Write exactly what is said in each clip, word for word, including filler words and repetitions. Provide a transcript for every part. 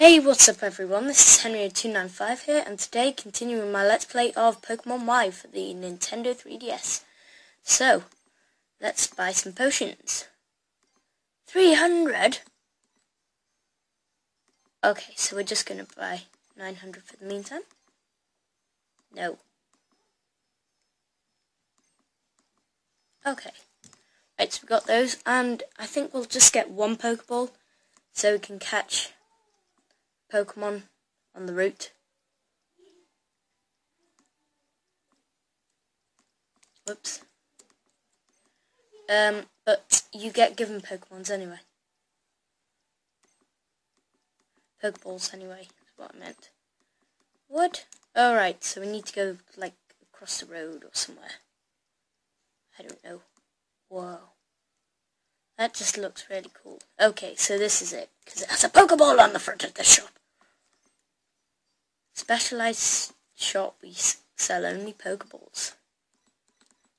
Hey, what's up everyone, this is henrio two ninety-five here, and today continuing my Let's Play of Pokemon Y for the Nintendo three D S. So, let's buy some potions. three hundred? Okay, so we're just going to buy nine hundred for the meantime. No. Okay. Right, so we've got those, and I think we'll just get one Pokeball, so we can catch Pokemon on the route. Whoops. Um, but you get given Pokemons anyway. Pokeballs anyway, is what I meant. Wood? Alright, so we need to go, like, across the road or somewhere. I don't know. Whoa. That just looks really cool. Okay, so this is it, because it has a Pokeball on the front of the shop. Specialized shop, we sell only Pokeballs.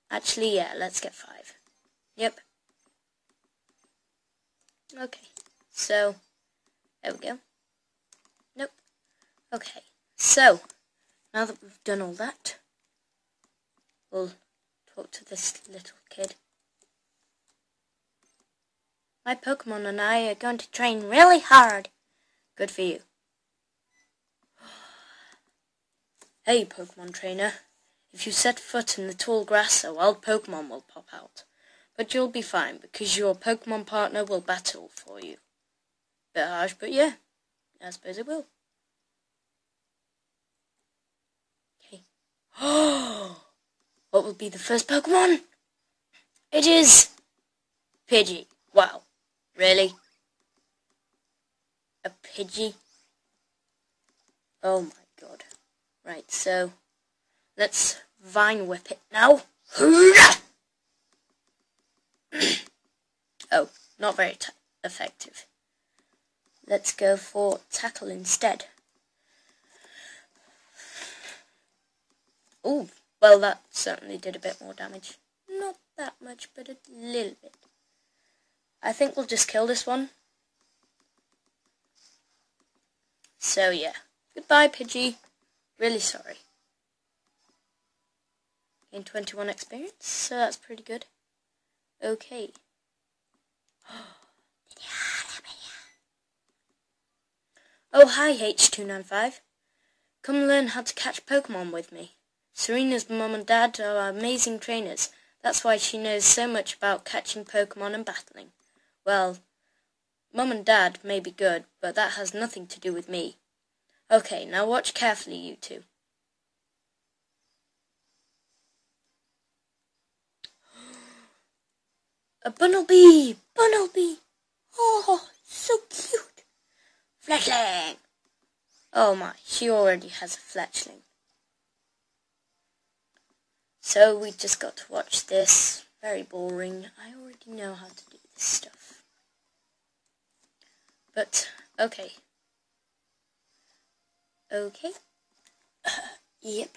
Actually, yeah, let's get five. Yep. Okay, so, there we go. Nope. Okay, so, now that we've done all that, we'll talk to this little kid. My Pokemon and I are going to train really hard. Good for you. Hey, Pokemon trainer. If you set foot in the tall grass, a wild Pokemon will pop out. But you'll be fine, because your Pokemon partner will battle for you. Bit harsh, but yeah. I suppose it will. Okay. Oh! What will be the first Pokemon? It is Pidgey. Wow. Really? A Pidgey? Oh my god. Right, so let's Vine Whip it now. Oh, not very t effective. Let's go for Tackle instead. Ooh, well that certainly did a bit more damage. Not that much, but a little bit. I think we'll just kill this one. So yeah. Goodbye, Pidgey. Really sorry. Gained twenty-one experience, so that's pretty good. Okay. Oh, hi, H two ninety-five. Come learn how to catch Pokemon with me. Serena's mum and dad are amazing trainers. That's why she knows so much about catching Pokemon and battling. Well, Mum and Dad may be good, but that has nothing to do with me. Okay, now watch carefully, you two. A Bunnelby! Bunnelby! Oh, so cute! Fletchling! Oh my, she already has a Fletchling. So we just got to watch this. Very boring. I already know how to do this stuff. But, okay. Okay. Uh, yep.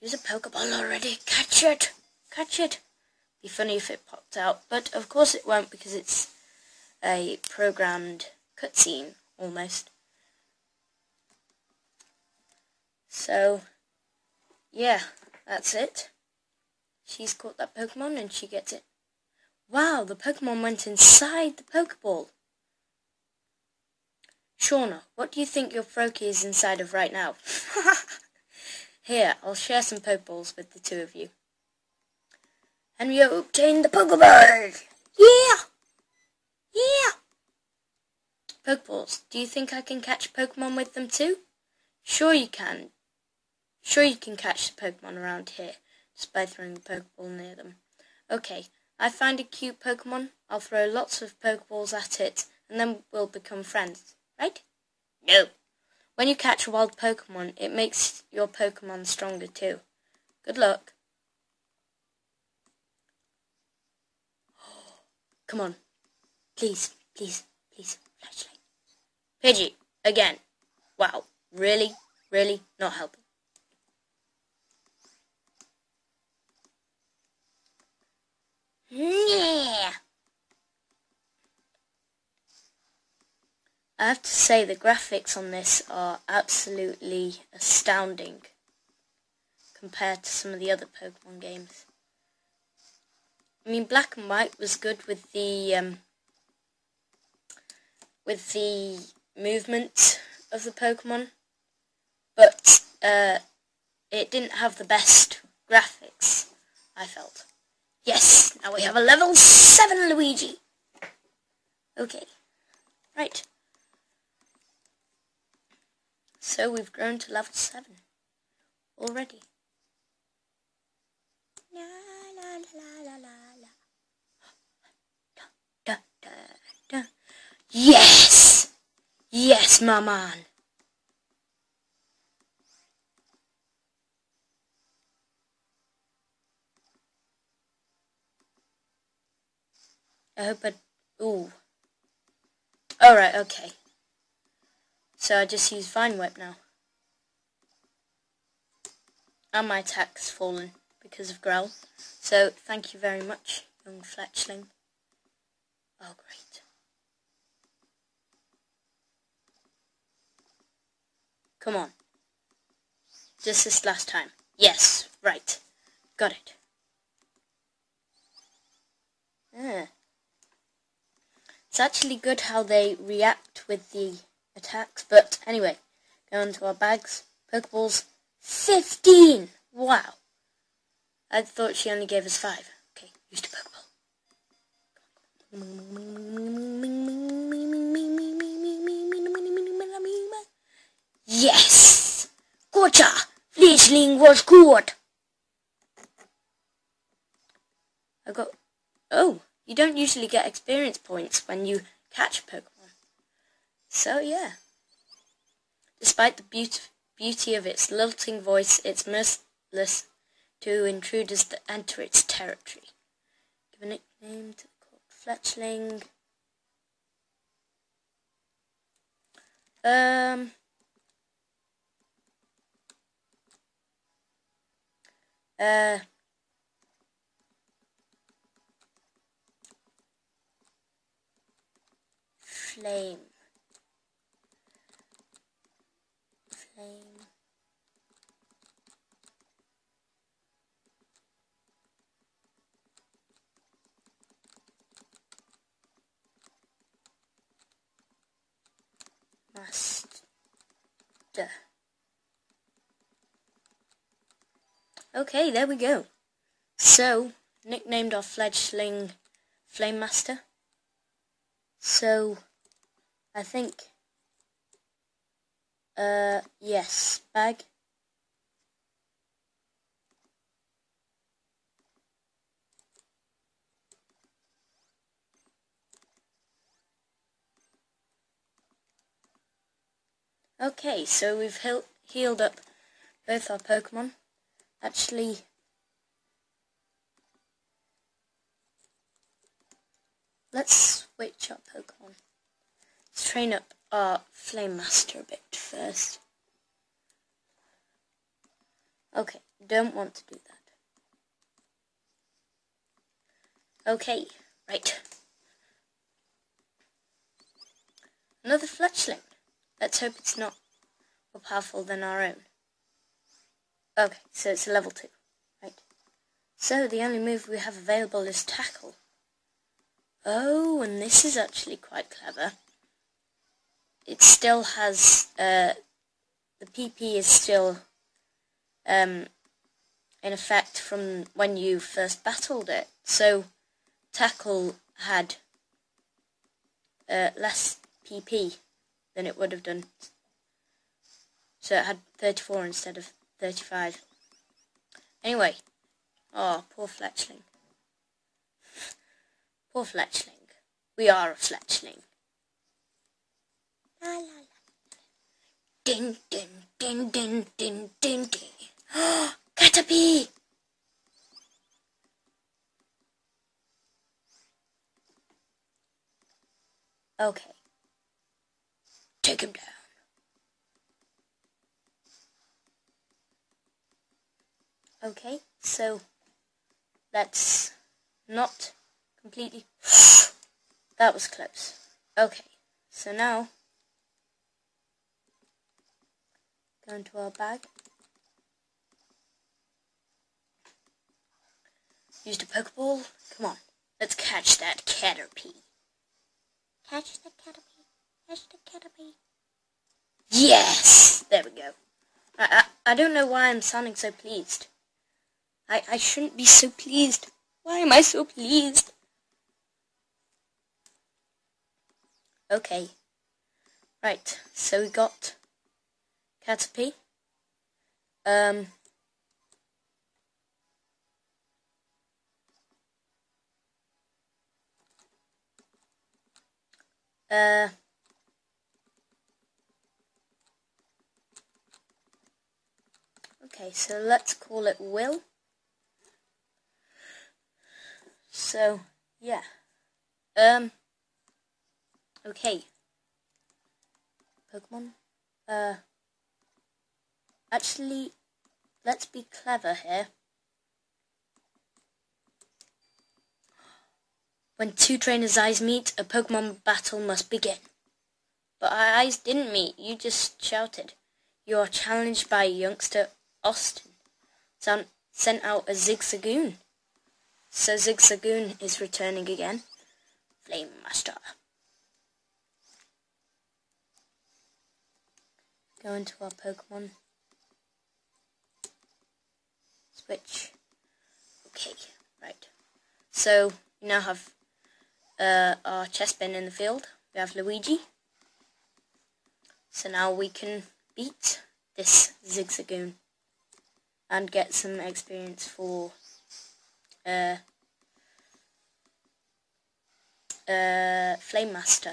Use a Pokeball already. Catch it! Catch it! Be funny if it popped out, but of course it won't because it's a programmed cutscene, almost. So, yeah, that's it. She's caught that Pokemon and she gets it. Wow, the Pokemon went inside the Pokeball. Shauna, what do you think your Froakie is inside of right now? Here, I'll share some Pokeballs with the two of you. And we have obtained the Pokeball! Yeah! Yeah! Pokeballs, do you think I can catch Pokemon with them too? Sure you can. Sure you can catch the Pokemon around here, just by throwing the Pokeball near them. Okay. I find a cute Pokemon, I'll throw lots of Pokeballs at it, and then we'll become friends, right? No. When you catch a wild Pokemon, it makes your Pokemon stronger too. Good luck. Come on. Please, please, please, Fletchling. Pidgey, again. Wow, really, really not helping. Yeah. I have to say the graphics on this are absolutely astounding compared to some of the other Pokemon games. I mean, Black and White was good with the um, with the movement of the Pokemon, but uh, it didn't have the best graphics, I felt. Yes, now we have a level seven Luigi. Okay, right. So we've grown to level seven already. La la la la la la. Da, da, da. Yes! Yes, my man! I hope I... Ooh. Alright, okay. So I just use Vine Whip now. And my attack's fallen because of Growl. So thank you very much, young Fletchling. Oh, great. Come on. Just this last time. Yes, right. Got it. Ah. It's actually good how they react with the attacks, but anyway, go on to our bags. Pokeballs, fifteen! Wow. I thought she only gave us five. Okay, use the Pokeball. Yes! Gotcha! Fletchling was good! I got... Oh, you don't usually get experience points when you catch a Pokeball. So, yeah. Despite the beauty, beauty of its lilting voice, it's merciless to intruders that enter its territory. Give a nickname to the called Fletchling. Um, uh, flame. Master. Okay, there we go. So, nicknamed our fledgling Flame Master. So, I think... Uh, yes, bag. Okay, so we've heal healed up both our Pokemon. Actually, let's switch our Pokemon. Let's train up our Flame Master a bit first. Okay, don't want to do that. Okay, right. Another Fletchling. Let's hope it's not more powerful than our own. Okay, so it's a level two. Right. So the only move we have available is Tackle. Oh, and this is actually quite clever. It still has, uh, the P P is still um, in effect from when you first battled it. So, Tackle had uh, less P P than it would have done. So it had thirty-four instead of thirty-five. Anyway, oh, poor Fletchling. Poor Fletchling. We are a Fletchling. La, la, la. Ding, ding, ding, ding, ding, ding, ding. Oh, Caterpie! Okay. Take him down. Okay, so let's not completely... That was close. Okay, so now... Go into our bag. Use the Pokeball. Come on. Let's catch that Caterpie. Catch the Caterpie. Catch the Caterpie. Yes! There we go. I, I, I don't know why I'm sounding so pleased. I, I shouldn't be so pleased. Why am I so pleased? Okay. Right, so we got Caterpie. Um... Uh... Okay, so let's call it Will. So, yeah. Um, okay. Pokemon. Uh, actually, let's be clever here. When two trainers' eyes meet, a Pokemon battle must begin. But our eyes didn't meet, you just shouted. You are challenged by youngster Austin, San sent out a Zigzagoon. So Zigzagoon is returning again. Flame Master. Go into our Pokemon. Switch. Okay, right. So we now have uh, our Chespin in the field. We have Luigi. So now we can beat this Zigzagoon and get some experience for uh, uh, Flame Master.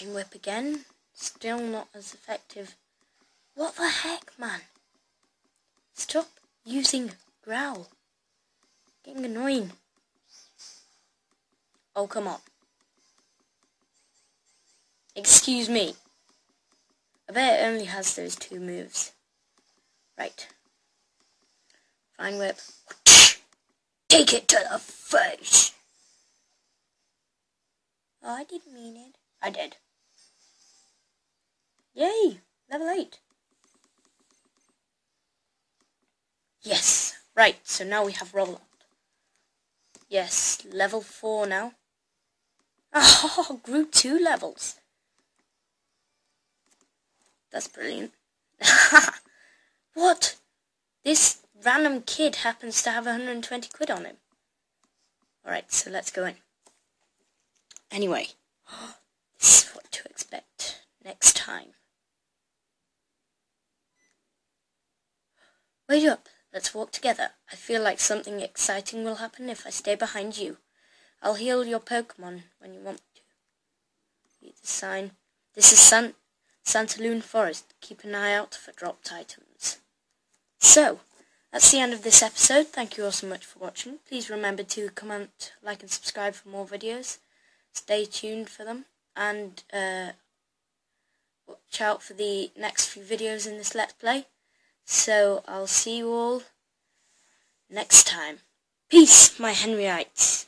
Vine Whip again, still not as effective. What the heck, man? Stop using Growl. Getting annoying. Oh, come on. Excuse me. I bet it only has those two moves. Right. Vine Whip. Take it to the face! Oh, I didn't mean it. I did. Yay! Level eight. Yes. Right, so now we have Rollout. Yes, level four now. Oh, grew two levels. That's brilliant. What? This random kid happens to have one hundred twenty quid on him. Alright, so let's go in. Anyway, this is what to expect next time. Wait up, let's walk together. I feel like something exciting will happen if I stay behind you. I'll heal your Pokemon when you want to. Read the sign. This is Sant. Santaloon Forest. Keep an eye out for dropped items. So, that's the end of this episode. Thank you all so much for watching. Please remember to comment, like and subscribe for more videos. Stay tuned for them. And uh, watch out for the next few videos in this Let's Play. So, I'll see you all next time. Peace, my Henriites.